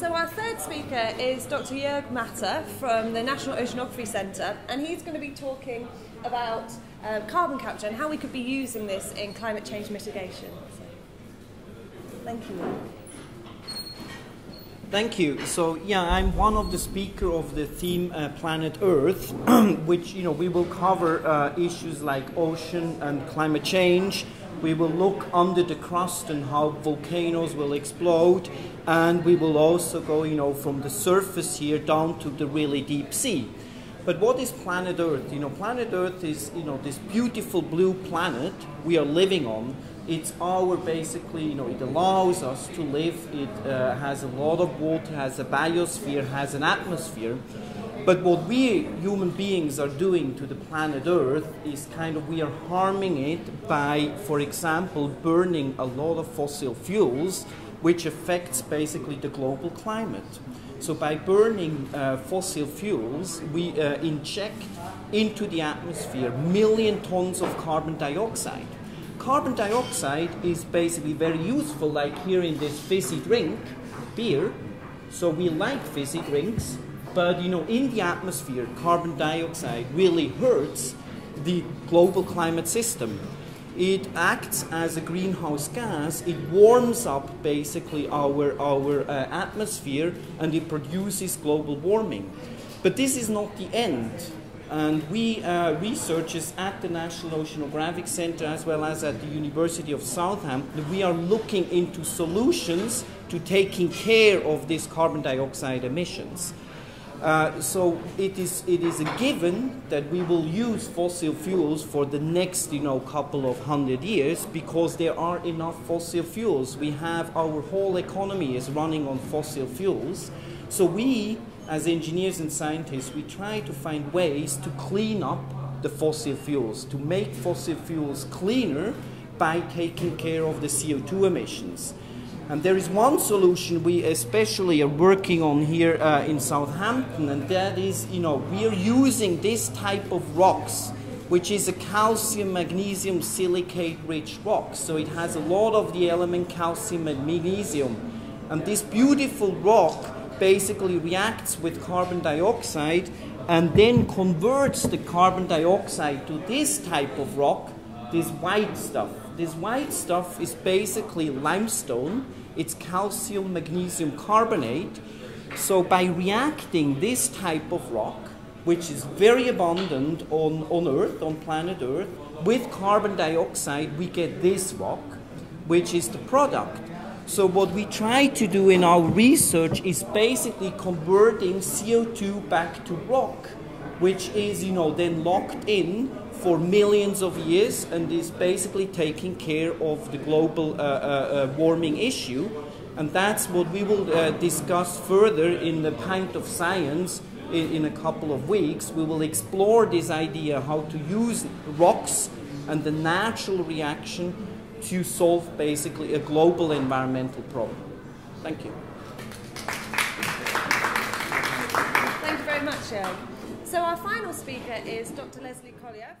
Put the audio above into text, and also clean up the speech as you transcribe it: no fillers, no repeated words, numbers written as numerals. So our third speaker is Dr. Juerg Matter from the National Oceanography Centre, and he's going to be talking about carbon capture and how we could be using this in climate change mitigation. So, thank you. Thank you. So yeah, I'm one of the speakers of the theme Planet Earth, which we will cover issues like ocean and climate change. We will look under the crust and how volcanoes will explode, and we will also go, from the surface here down to the really deep sea. But what is planet Earth? Planet Earth is, this beautiful blue planet we are living on. It's our basically, it allows us to live. It has a lot of water, has a biosphere, has an atmosphere. But what we human beings are doing to the planet Earth is we are harming it by, for example, burning a lot of fossil fuels, which affects basically the global climate. So by burning fossil fuels, we inject into the atmosphere million tons of carbon dioxide. Carbon dioxide is basically very useful, like here in this fizzy drink, beer. So we like fizzy drinks, but in the atmosphere, carbon dioxide really hurts the global climate system. It acts as a greenhouse gas. It warms up basically our atmosphere, and it produces global warming. But this is not the end. And we researchers at the National Oceanographic Centre, as well as at the University of Southampton, we are looking into solutions to taking care of these carbon dioxide emissions. So it is a given that we will use fossil fuels for the next couple of hundred years, because there are enough fossil fuels. We have our whole economy is running on fossil fuels. So we, as engineers and scientists, we try to find ways to clean up the fossil fuels, to make fossil fuels cleaner by taking care of the CO2 emissions. And there is one solution we especially are working on here in Southampton, and that is, we are using this type of rocks, which is a calcium, magnesium, silicate-rich rock. So it has a lot of the element calcium and magnesium. And this beautiful rock basically reacts with carbon dioxide and then converts the carbon dioxide to this type of rock, this white stuff. This white stuff is basically limestone. It's calcium magnesium carbonate. So by reacting this type of rock, which is very abundant on Earth, on planet Earth, with carbon dioxide, we get this rock, which is the product. So what we try to do in our research is basically converting CO2 back to rock, which is, then locked in for millions of years, and is basically taking care of the global warming issue. And that's what we will discuss further in the Pint of Science in a couple of weeks. We will explore this idea how to use rocks and the natural reaction to solve basically a global environmental problem. Thank you. Thank you very much, Juerg. So our final speaker is Dr. Leslie Collier.